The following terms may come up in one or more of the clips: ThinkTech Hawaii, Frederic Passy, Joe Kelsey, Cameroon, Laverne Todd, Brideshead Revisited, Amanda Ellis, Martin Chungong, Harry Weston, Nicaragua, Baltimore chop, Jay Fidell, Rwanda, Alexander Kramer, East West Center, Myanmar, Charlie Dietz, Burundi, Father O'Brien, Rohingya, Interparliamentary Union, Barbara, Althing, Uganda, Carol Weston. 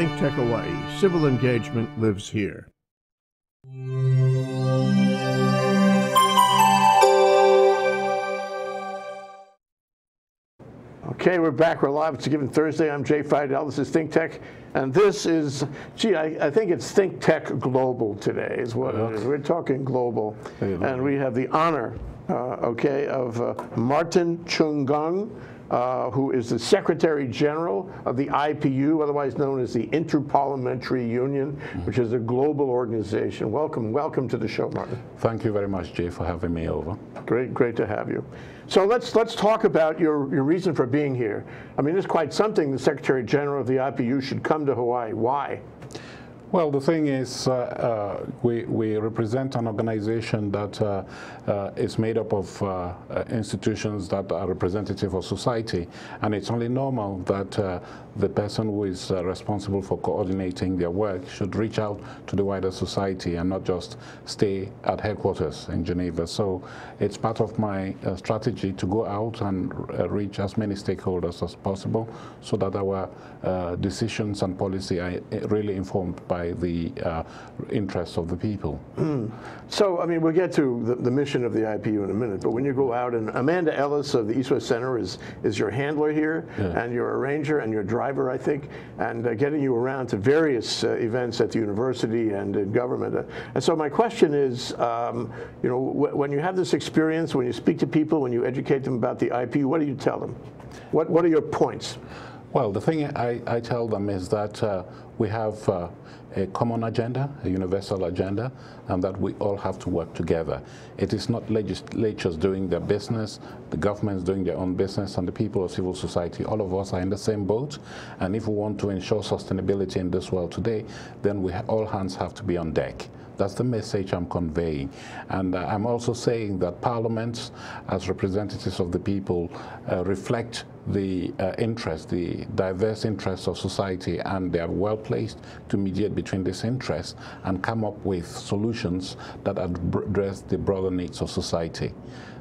ThinkTech Hawaii. Civil engagement lives here. Okay, we're back. We're live. It's a Given Thursday. I'm Jay Fidell. This is ThinkTech, and this is, gee, I think it's ThinkTech Global today is what it is. We're talking global, and we have the honor, of Martin Chungong, who is the Secretary General of the IPU, otherwise known as the Interparliamentary Union, which is a global organization. Welcome to the show, Martin. Thank you very much, Jay, for having me over. Great to have you. So let's talk about your reason for being here. I mean, it's quite something the Secretary General of the IPU should come to Hawaii. Why? Well, the thing is, we represent an organization that is made up of institutions that are representative of society, and it's only normal that the person who is responsible for coordinating their work should reach out to the wider society and not just stay at headquarters in Geneva. So it's part of my strategy to go out and reach as many stakeholders as possible so that our decisions and policy are really informed by the interests of the people. So, I mean, we'll get to the mission of the IPU in a minute, but when you go out, and Amanda Ellis of the East West Center is your handler here, and your arranger and your driver, I think, and getting you around to various events at the university and in government. And so my question is, you know, when you have this experience, when you speak to people, when you educate them about the IPU, what do you tell them? What are your points? Well, the thing I tell them is that we have a common agenda, a universal agenda, and that we all have to work together. It is not legislatures doing their business, the governments doing their own business, and the people of civil society. All of us are in the same boat, and if we want to ensure sustainability in this world today, then we all hands have to be on deck. That's the message I'm conveying. And I'm also saying that parliaments, as representatives of the people, reflect the the diverse interests of society, and they are well placed to mediate between these interests and come up with solutions that address the broader needs of society.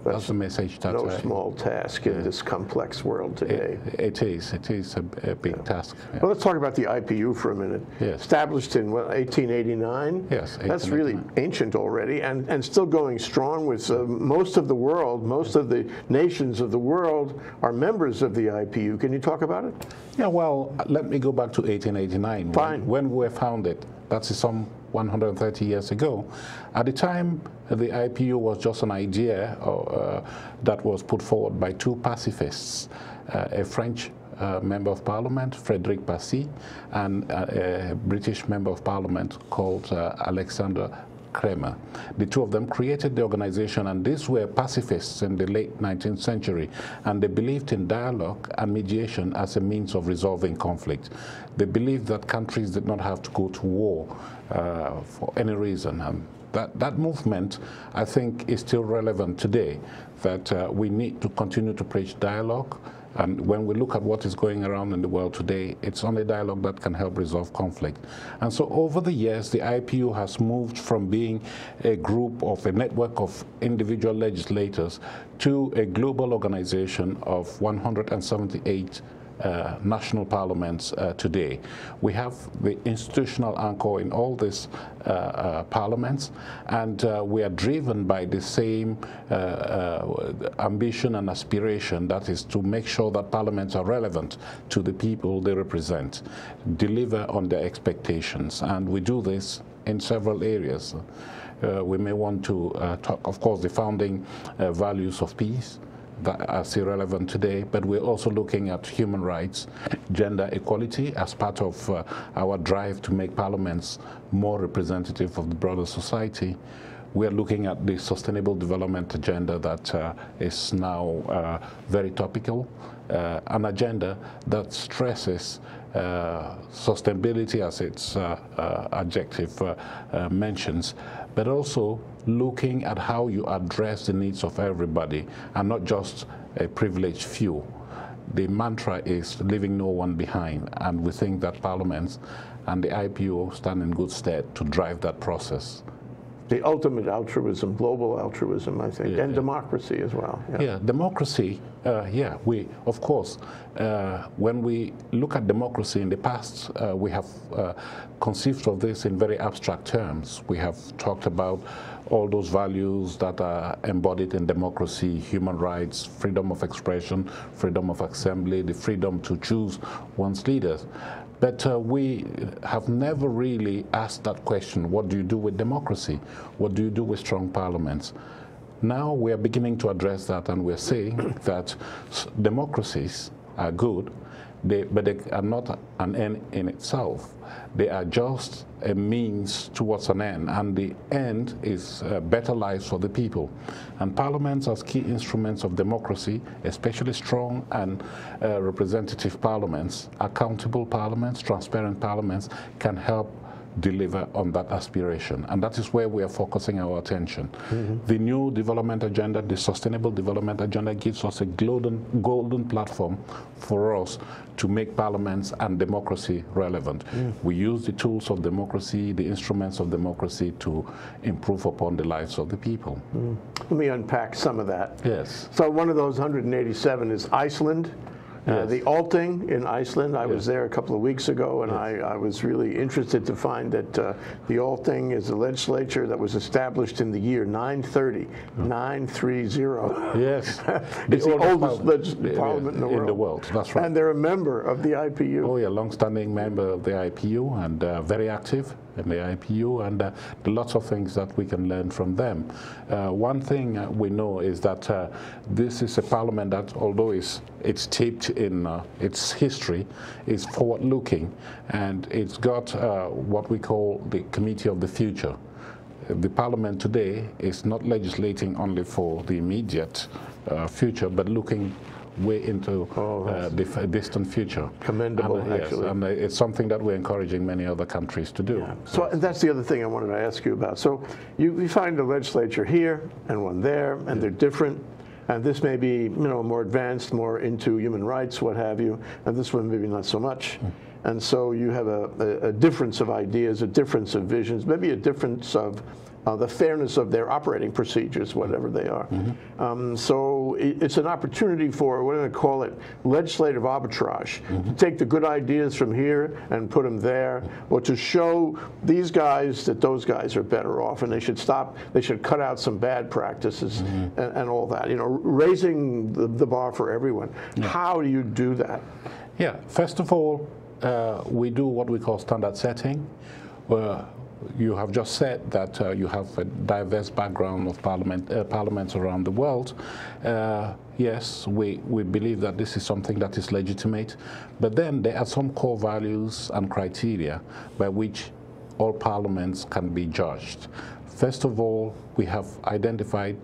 That's the message. That's no small task in this complex world today. It is a big task. Yeah. Well, let's talk about the IPU for a minute. Yes. Established in, what, 1889? Yes. 1889. That's really ancient already, and still going strong with most of the world, most of the nations of the world are members of the IPU. Can you talk about it? Yeah, well, let me go back to 1889. Fine. When we were founded, that's some 130 years ago. At the time, the IPU was just an idea that was put forward by two pacifists, a French member of parliament, Frederic Passy, and a British member of parliament called Alexander Kramer. The two of them created the organization, and these were pacifists in the late 19th century, and they believed in dialogue and mediation as a means of resolving conflict. They believed that countries did not have to go to war for any reason. That movement, I think, is still relevant today, that we need to continue to preach dialogue. And when we look at what is going around in the world today, it's only dialogue that can help resolve conflict. And so over the years, the IPU has moved from being a group of a network of individual legislators to a global organization of 178 national parliaments today. We have the institutional anchor in all these parliaments, and we are driven by the same ambition and aspiration, that is to make sure that parliaments are relevant to the people they represent, deliver on their expectations, and we do this in several areas. We may want to talk, of course, the founding values of peace, that are still relevant today, but we're also looking at human rights, gender equality as part of our drive to make parliaments more representative of the broader society. We are looking at the sustainable development agenda that is now very topical, an agenda that stresses sustainability as its adjective mentions, but also looking at how you address the needs of everybody and not just a privileged few. The mantra is leaving no one behind, and we think that parliaments and the IPU stand in good stead to drive that process the ultimate altruism, global altruism, I think, and democracy as well. Yeah, democracy, we, of course, when we look at democracy in the past, we have conceived of this in very abstract terms. We have talked about all those values that are embodied in democracy: human rights, freedom of expression, freedom of assembly, the freedom to choose one's leaders. But we have never really asked that question: what do you do with democracy? What do you do with strong parliaments? Now we are beginning to address that, and we're saying that democracies are good, but they are not an end in itself. They are just a means towards an end, and the end is better lives for the people. And parliaments as key instruments of democracy, especially strong and representative parliaments, accountable parliaments, transparent parliaments, can help deliver on that aspiration, and that is where we are focusing our attention. Mm-hmm. The new development agenda, the sustainable development agenda, gives us a golden platform for us to make parliaments and democracy relevant. Mm. We use the tools of democracy, the instruments of democracy, to improve upon the lives of the people. Mm. Let me unpack some of that. Yes. So one of those 187 is Iceland. The Althing in Iceland, I was there a couple of weeks ago, and I was really interested to find that the Althing is a legislature that was established in the year 930, 930. Yes. It's the oldest parliament in the world. That's right. And they're a member of the IPU. Oh, yeah, long-standing member of the IPU, and very active in the IPU, and lots of things that we can learn from them. One thing we know is that this is a parliament that, although it's taped in its history, is forward-looking, and it's got what we call the Committee of the Future. The parliament today is not legislating only for the immediate future, but looking way into the distant future. Commendable, and, actually. Yes, and it's something that we're encouraging many other countries to do. Yeah. So and that's the other thing I wanted to ask you about. So you find a legislature here and one there, and they're different. And this may be, you know, more advanced, more into human rights, what have you, and this one maybe not so much. Mm. And so you have a difference of ideas, a difference of visions, maybe a difference of the fairness of their operating procedures, whatever they are. Mm-hmm. So it's an opportunity for, what do I call it, legislative arbitrage, to take the good ideas from here and put them there, or to show these guys that those guys are better off and they should stop, they should cut out some bad practices and all that, you know, raising the bar for everyone. Yeah. How do you do that? Yeah, first of all, we do what we call standard setting. You have just said that you have a diverse background of parliaments around the world. Yes, we believe that this is something that is legitimate, but then there are some core values and criteria by which all parliaments can be judged. First of all, we have identified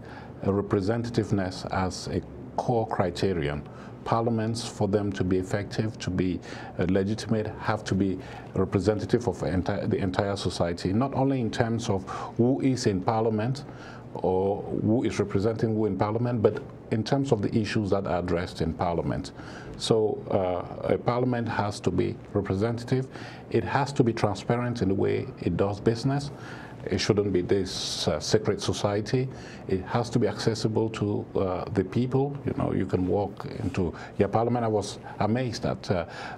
representativeness as a core criterion. Parliaments, for them to be effective, to be legitimate, have to be representative of the entire society, not only in terms of who is in parliament or who is representing who in parliament, but in terms of the issues that are addressed in parliament. So a parliament has to be representative. It has to be transparent in the way it does business. It shouldn't be this secret society. It has to be accessible to the people. You know, you can walk into your parliament. I was amazed at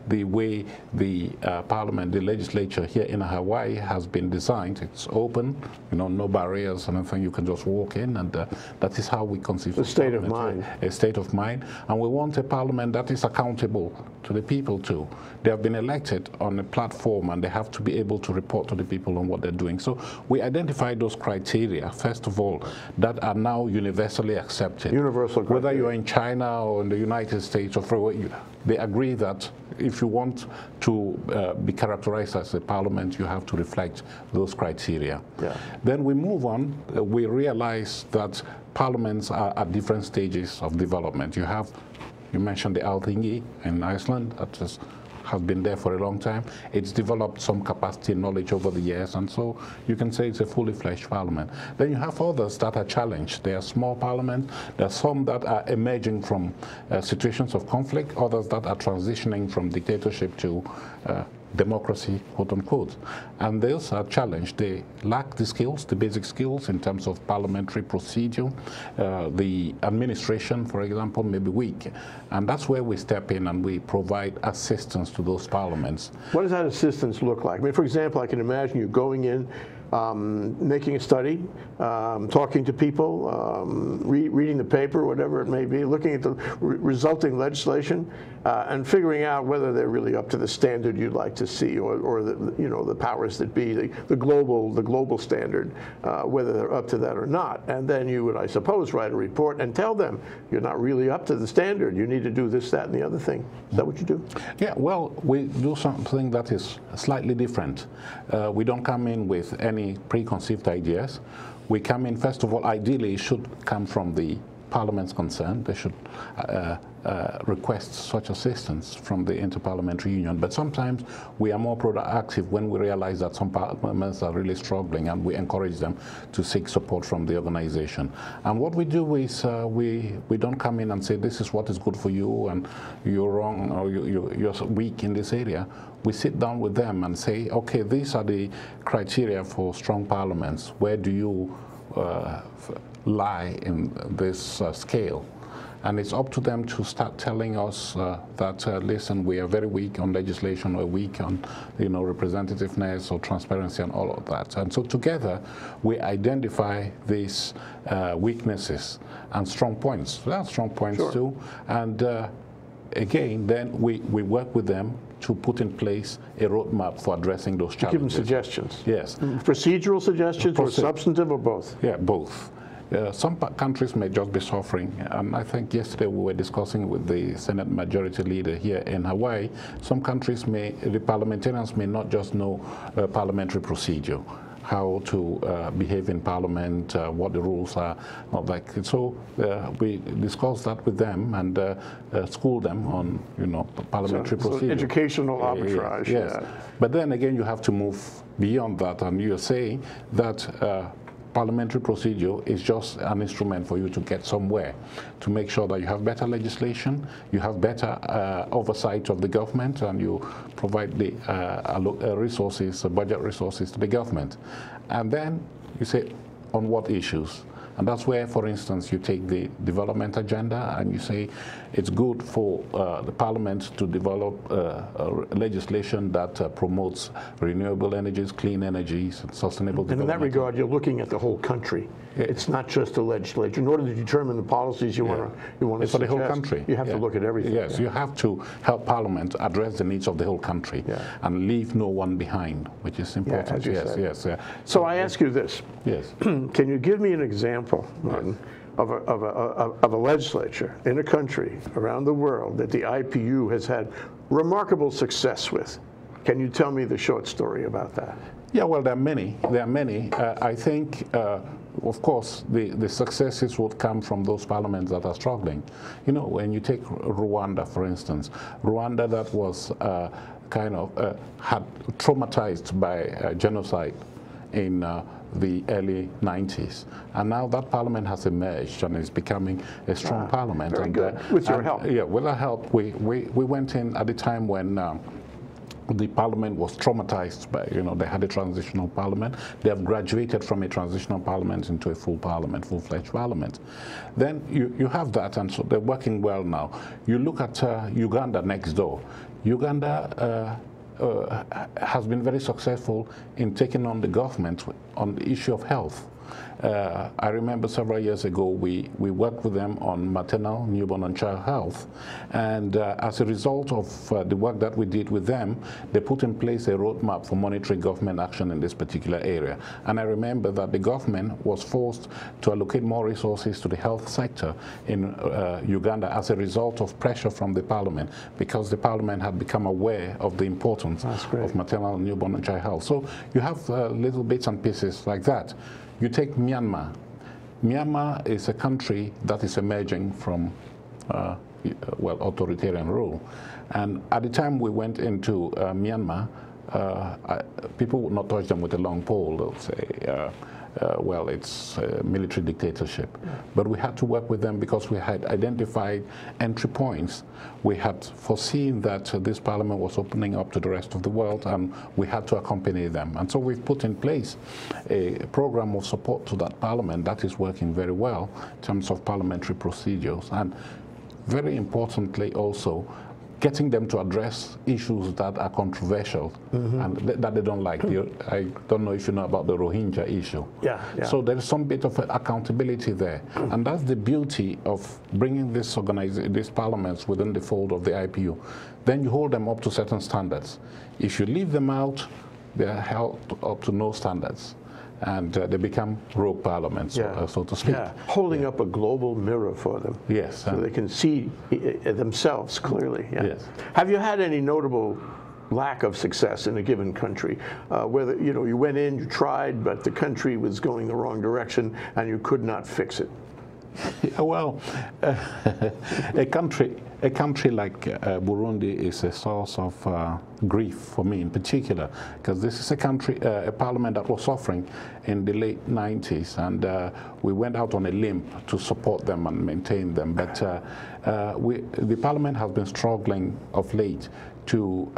the way the parliament, the legislature here in Hawaii has been designed. It's open, you know, no barriers, anything. You can just walk in, and that is how we conceive a state of mind. A state of mind, and we want a parliament that is accountable to the people too. They have been elected on a platform, and they have to be able to report to the people on what they're doing. So we identify those criteria, first of all, that are now universally accepted. Universal criteria. Whether you're in China or in the United States or they agree that if you want to be characterized as a parliament, you have to reflect those criteria. Yeah. Then we move on. We realize that parliaments are at different stages of development. You have, you mentioned the Althing in Iceland. That is, has been there for a long time. It's developed some capacity and knowledge over the years, and so you can say it's a fully fledged parliament. Then you have others that are challenged. There are small parliaments. There are some that are emerging from situations of conflict, others that are transitioning from dictatorship to democracy, quote unquote. And those are challenged. They lack the skills, the basic skills in terms of parliamentary procedure. The administration, for example, may be weak. And that's where we step in and we provide assistance to those parliaments. What does that assistance look like? I mean, for example, I can imagine you going in, making a study, talking to people, reading the paper, whatever it may be, looking at the resulting legislation, and figuring out whether they're really up to the standard you'd like to see, or the, you know, the powers that be, the global standard, whether they're up to that or not. And then you would, I suppose, write a report and tell them you're not really up to the standard. You need to do this, that, and the other thing. Is that what you do? Yeah. Well, we do something that is slightly different. We don't come in with any preconceived ideas. We come in, first of all, ideally it should come from the parliament's concern. They should request such assistance from the Interparliamentary Union. But sometimes we are more proactive when we realize that some parliaments are really struggling, and we encourage them to seek support from the organization. And what we do is we don't come in and say, this is what is good for you and you're wrong, or you're weak in this area. We sit down with them and say, okay, these are the criteria for strong parliaments. Where do you lie in this scale? And it's up to them to start telling us that, listen, we are very weak on legislation, or weak on, you know, representativeness or transparency and all of that. And so together we identify these weaknesses and strong points. There are strong points sure. too. And again, then we work with them to put in place a roadmap for addressing those challenges. Give them suggestions. Yes. Procedural suggestions or substantive, or both? Yeah, both. Some countries may just be suffering. I think yesterday we were discussing with the Senate Majority Leader here in Hawaii. Some countries may, the parliamentarians may not just know parliamentary procedure, how to behave in parliament, what the rules are, not like. So we discuss that with them and school them on, you know, parliamentary procedure. So educational arbitrage. Yes. Yeah. But then again, you have to move beyond that, and you're saying that. Parliamentary procedure is just an instrument for you to get somewhere, to make sure that you have better legislation, you have better oversight of the government, and you provide the resources, budget resources to the government. And then you say, on what issues? And that's where, for instance, you take the development agenda and you say it's good for the parliament to develop legislation that promotes renewable energies, clean energies, and sustainable development. And in that regard, you're looking at the whole country. Yeah. It's not just the legislature. In order to determine the policies you yeah. want to suggest, for the whole country. You have yeah. to look at everything. Yes, yeah. you have to help parliament address the needs of the whole country yeah. and leave no one behind, which is important. Yeah, yes, said. Yes. Yeah. So I ask you this. Yes. Can you give me an example, Martin, of a legislature in a country around the world that the IPU has had remarkable success with? Can you tell me the short story about that? Yeah, well, there are many. There are many. I think, of course, the successes would come from those parliaments that are struggling. You know, when you take Rwanda, for instance, Rwanda that was kind of had traumatized by genocide in the early 90s, and now that parliament has emerged and is becoming a strong parliament. Very good. With your help. Yeah, with our help, we went in at the time when the parliament was traumatized by, you know, they had a transitional parliament. They have graduated from a transitional parliament into a full parliament, full-fledged parliament. Then you have that, and so they're working well now. You look at Uganda next door. Uganda has been very successful in taking on the government on the issue of health. I remember several years ago we worked with them on maternal, newborn and child health, and as a result of the work that we did with them, they put in place a roadmap for monitoring government action in this particular area. And I remember that the government was forced to allocate more resources to the health sector in Uganda as a result of pressure from the parliament, because the parliament had become aware of the importance of maternal, newborn and child health. So you have little bits and pieces like that. You take Myanmar. Myanmar is a country that is emerging from, well, authoritarian rule. And at the time we went into Myanmar, people would not touch them with a long pole, they'll say. well, it's a military dictatorship. But we had to work with them because we had identified entry points. We had foreseen that this parliament was opening up to the rest of the world, and we had to accompany them. And so we've put in place a program of support to that parliament that is working very well in terms of parliamentary procedures. And very importantly also, getting them to address issues that are controversial and that they don't like. I don't know if you know about the Rohingya issue. Yeah. So there's some bit of accountability there. And that's the beauty of bringing these parliaments within the fold of the IPU. Then you hold them up to certain standards. If you leave them out, they're held up to no standards. And they become rogue parliaments, so to speak. Yeah. Holding up a global mirror for them. Yes. So they can see themselves clearly. Yeah. Yes. Have you had any notable lack of success in a given country? Whether, you know, you went in, you tried, but the country was going the wrong direction and you could not fix it? Well, a country like Burundi is a source of grief for me in particular, because this is a country, a parliament that was suffering in the late 90s, and we went out on a limb to support them and maintain them. But the parliament has been struggling of late to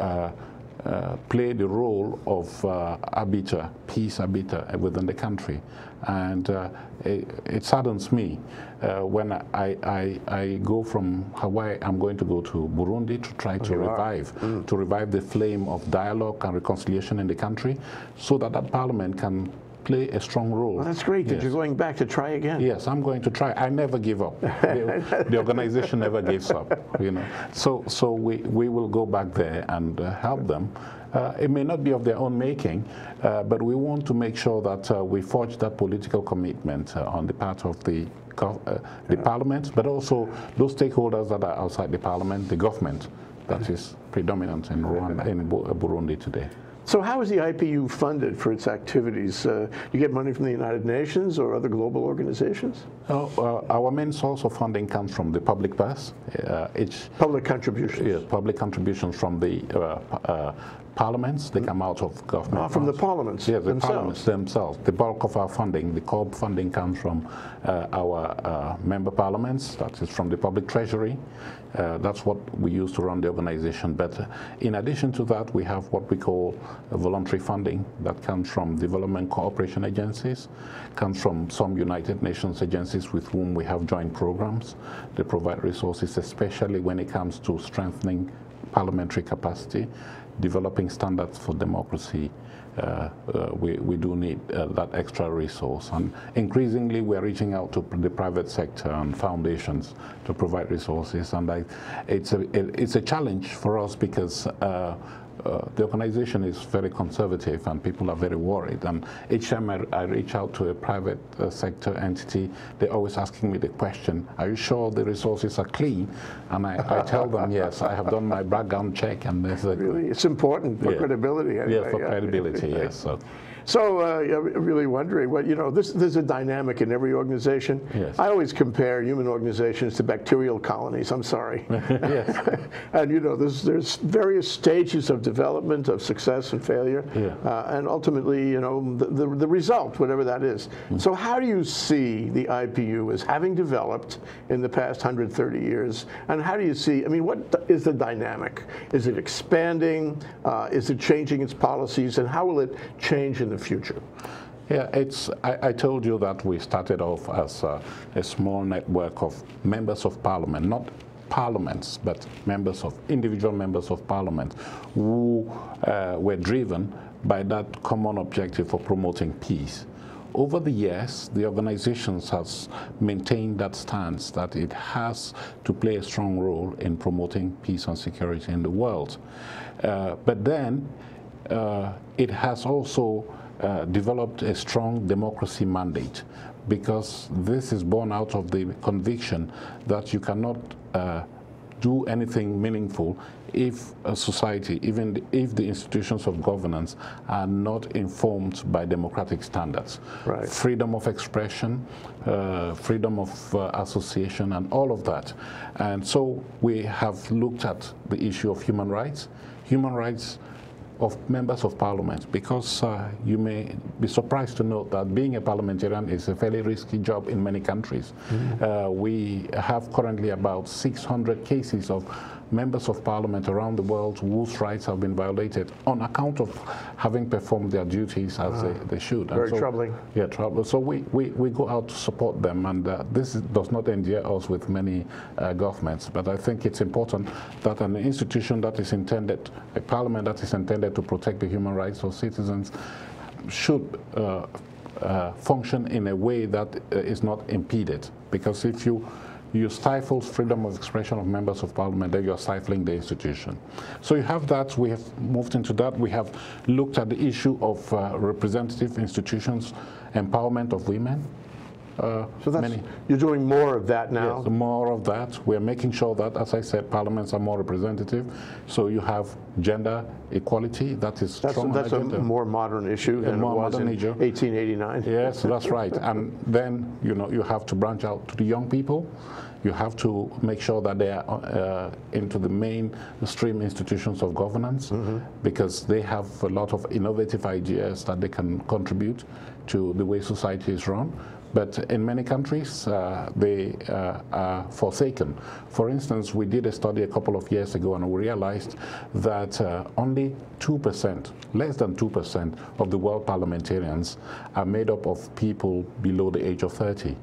play the role of arbiter, peace arbiter within the country. And it saddens me when I go from Hawaii, I'm going to go to Burundi to try to revive the flame of dialogue and reconciliation in the country so that that parliament can play a strong role. Well, that's great that you're going back to try again. Yes, I'm going to try. I never give up. The organization never gives up, you know. So we will go back there and help them. It may not be of their own making, but we want to make sure that we forge that political commitment on the part of the parliament, but also those stakeholders that are outside the parliament, the government that is predominant in Rwanda, in Burundi today. So how is the IPU funded for its activities? You get money from the United Nations or other global organizations? Our main source of funding comes from the public purse. Public contributions? Yes, public contributions from the parliaments. They come out of government. From the parliaments themselves? Yes, the parliaments themselves. The bulk of our funding, the core funding, comes from our member parliaments. That is from the public treasury. That's what we use to run the organization. But in addition to that, we have what we call voluntary funding that comes from development cooperation agencies, comes from some United Nations agencies with whom we have joint programs. They provide resources, especially when it comes to strengthening parliamentary capacity, developing standards for democracy. We do need that extra resource, and increasingly we are reaching out to the private sector and foundations to provide resources. And it's a challenge for us because the organization is very conservative and people are very worried. And each time I reach out to a private sector entity, they're always asking me the question, are you sure the resources are clean? And I tell them, yes, I have done my background check. And there's really, it's important for credibility. Anyway. Yeah, for credibility, yes. So really wondering what, you know, there's a dynamic in every organization. Yes. I always compare human organizations to bacterial colonies. I'm sorry. And you know, there's various stages of development, of success and failure, and ultimately, you know, the result, whatever that is. So how do you see the IPU as having developed in the past 130 years? And how do you see, I mean, what is the dynamic? Is it expanding? Is it changing its policies? And how will it change in the future? Yeah, I told you that we started off as a small network of members of parliament, not parliaments, but individual members of parliament who were driven by that common objective for promoting peace. Over the years, the organization has maintained that stance that it has to play a strong role in promoting peace and security in the world. But then it has also developed a strong democracy mandate, because this is born out of the conviction that you cannot do anything meaningful if a society, even if the institutions of governance are not informed by democratic standards. Right. Freedom of expression, freedom of association, and all of that. And so we have looked at the issue of human rights. Human rights of members of parliament, because you may be surprised to note that being a parliamentarian is a fairly risky job in many countries. Mm-hmm. We have currently about 600 cases of members of parliament around the world whose rights have been violated on account of having performed their duties as they should. Very troubling. Yeah, troubling. So we go out to support them, and this does not endear us with many governments. But I think it's important that an institution that is intended, a parliament that is intended to protect the human rights of citizens, should function in a way that is not impeded. Because if you stifle freedom of expression of members of parliament, then you're stifling the institution. So you have that. We have moved into that. We have looked at the issue of representative institutions, empowerment of women. So that's, you're doing more of that now? Yes, more of that. We're making sure that, as I said, parliaments are more representative. So you have gender equality. That is strong. That's a more modern issue than it was in 1889. Yes, that's right. And then, you know, you have to branch out to the young people. You have to make sure that they are into the mainstream institutions of governance, mm-hmm. because they have a lot of innovative ideas that they can contribute to the way society is run. But in many countries, they are forsaken. For instance, we did a study a couple of years ago, and we realized that only 2%, less than 2% of the world parliamentarians are made up of people below the age of 30.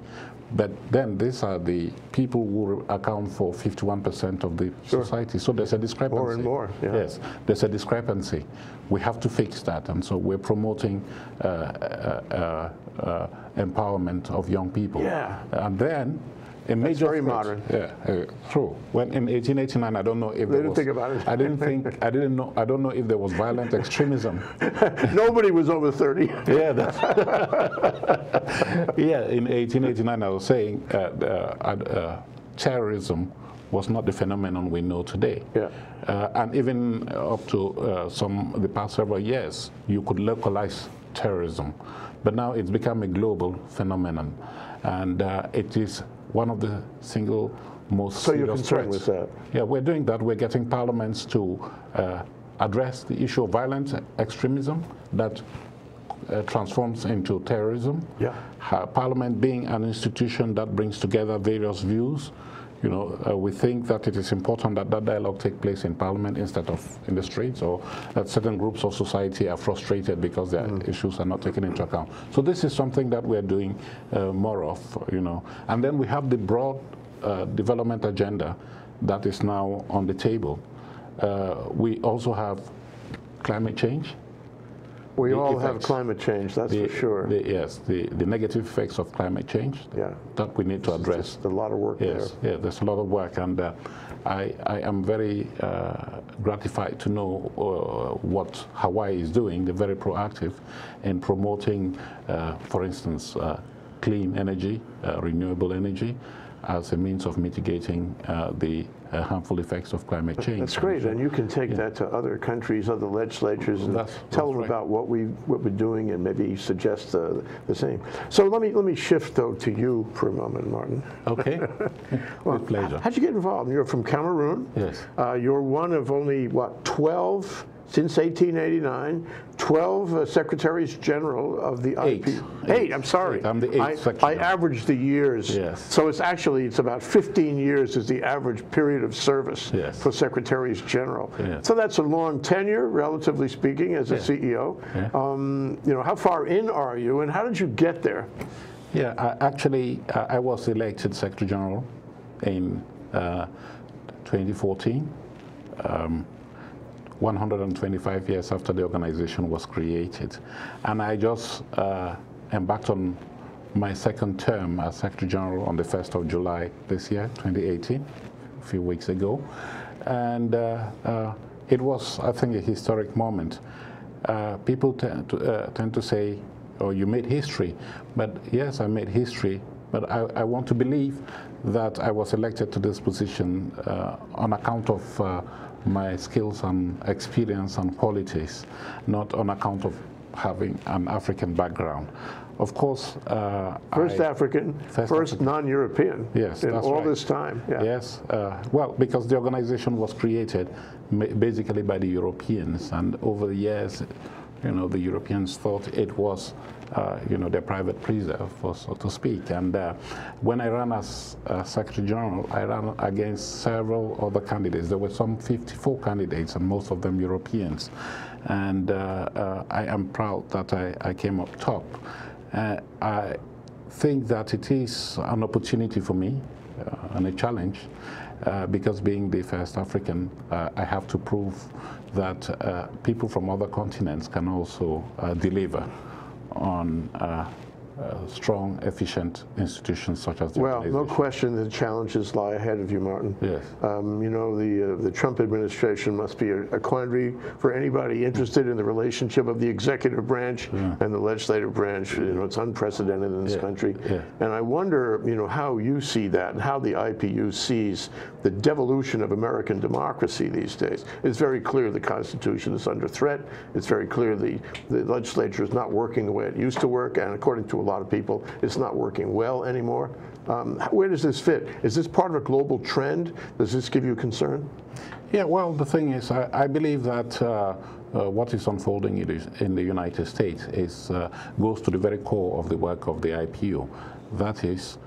But then these are the people who account for 51% of the sure. society. So there's a discrepancy. More and more. Yeah. Yes, there's a discrepancy. We have to fix that. And so we're promoting empowerment of young people. Yeah. And then a major. That's very modern. Yeah, true. When in 1889, I don't know if there was. They didn't think about it. I didn't think. I didn't know. I don't know if there was violent extremism. Nobody was over 30. Yeah. That's yeah. In 1889, I was saying terrorism was not the phenomenon we know today. Yeah. And even up to the past several years, you could localize terrorism, but now it's become a global phenomenon, and it is one of the single most serious threats. So you're concerned with that? Yeah, we're doing that. We're getting parliaments to address the issue of violent extremism that transforms into terrorism. Yeah. Parliament being an institution that brings together various views. You know, we think that it is important that that dialogue take place in Parliament instead of in the streets, or that certain groups of society are frustrated because their mm-hmm. issues are not taken into account. So this is something that we are doing more of, you know. And then we have the broad development agenda that is now on the table. We also have climate change. We all have climate change, that's for sure. Yes, the negative effects of climate change that we need to address. There's a lot of work there. Yeah, there's a lot of work, and I am very gratified to know what Hawaii is doing. They're very proactive in promoting, for instance, clean energy, renewable energy, as a means of mitigating the harmful effects of climate change. That's great, and you can take that to other countries, other legislatures, and tell them about what we're doing, and maybe suggest the same. So let me shift though to you for a moment, Martin. Okay. Well, with pleasure. How'd you get involved? You're from Cameroon. Yes. You're one of only what 12 since 1889. 12 secretaries general of the eight. I'm sorry. I'm the eighth. I averaged the years. Yes. So it's about 15 years is the average period of service for secretaries general. Yes. So that's a long tenure, relatively speaking, as a CEO. Yeah. You know, how far in are you, and how did you get there? Yeah, I was elected secretary general in 2014. 125 years after the organization was created. And I just embarked on my second term as Secretary General on the 1st of July this year, 2018, a few weeks ago. And it was, I think, a historic moment. People tend to say, oh, you made history. But yes, I made history. But I want to believe that I was elected to this position on account of my skills and experience and qualities, not on account of having an African background. Of course, first African, non-European. Yes, in all this time. Yeah. Yes, well, because the organization was created basically by the Europeans, and over the years, you know, the Europeans thought it was, you know, their private preserve, so to speak. And when I ran as Secretary General, I ran against several other candidates. There were some 54 candidates, and most of them Europeans. And I am proud that I came up top. I think that it is an opportunity for me and a challenge because being the first African, I have to prove that people from other continents can also deliver on strong, efficient institutions such as the organization. Well, no question the challenges lie ahead of you, Martin. Yes. You know, the Trump administration must be a quandary for anybody interested in the relationship of the executive branch and the legislative branch. You know, it's unprecedented in this country. Yeah. And I wonder, you know, how you see that and how the IPU sees the devolution of American democracy these days. It's very clear the Constitution is under threat. It's very clear the legislature is not working the way it used to work, and according to a lot of people, it's not working well anymore. Where does this fit? Is this part of a global trend? Does this give you concern? Yeah, well, the thing is, I believe that what is unfolding in the United States is goes to the very core of the work of the IPU. That is,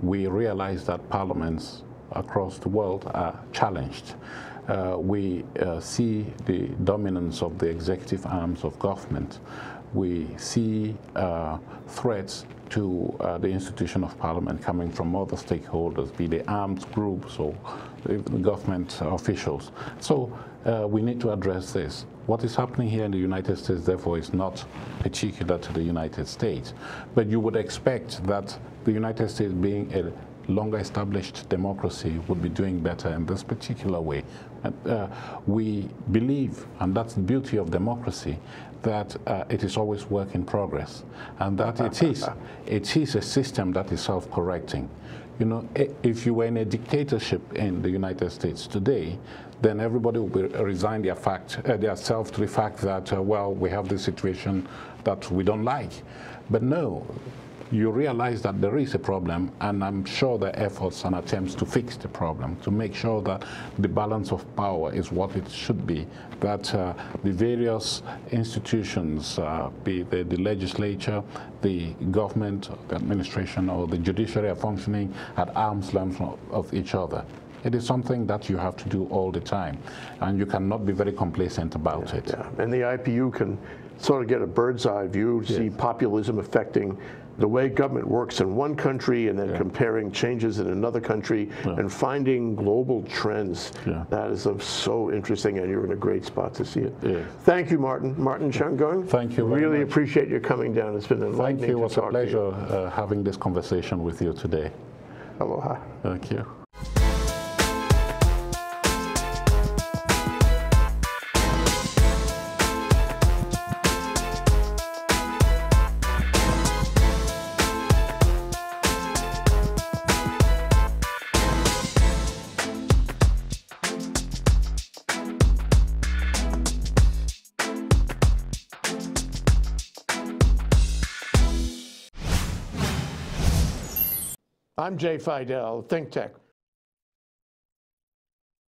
we realize that parliaments across the world are challenged. We see the dominance of the executive arms of government. We see threats to the institution of parliament coming from other stakeholders, be they armed groups or government officials. So we need to address this. What is happening here in the United States, therefore, is not particular to the United States. But you would expect that the United States, being a longer established democracy, would be doing better in this particular way. We believe, and that's the beauty of democracy, that it is always work in progress, and that it is a system that is self-correcting. You know, if you were in a dictatorship in the United States today, then everybody will resign their self to the fact that, well, we have this situation that we don't like. But no. You realize that there is a problem, and I'm sure the efforts and attempts to fix the problem, to make sure that the balance of power is what it should be, that the various institutions, be the legislature, the government, the administration, or the judiciary, are functioning at arm's length of each other. It is something that you have to do all the time, and you cannot be very complacent about it. Yeah. And the IPU can sort of get a bird's eye view, see populism affecting the way government works in one country, and then comparing changes in another country, and finding global trends. Yeah. That is so interesting, and you're in a great spot to see it. Yeah. Thank you, Martin. Martin Chungong. Thank you very much. Appreciate your coming down. It's been enlightening to talk to you. Thank you. It was a pleasure having this conversation with you today. Aloha. Thank you. I'm Jay Fidell, ThinkTech.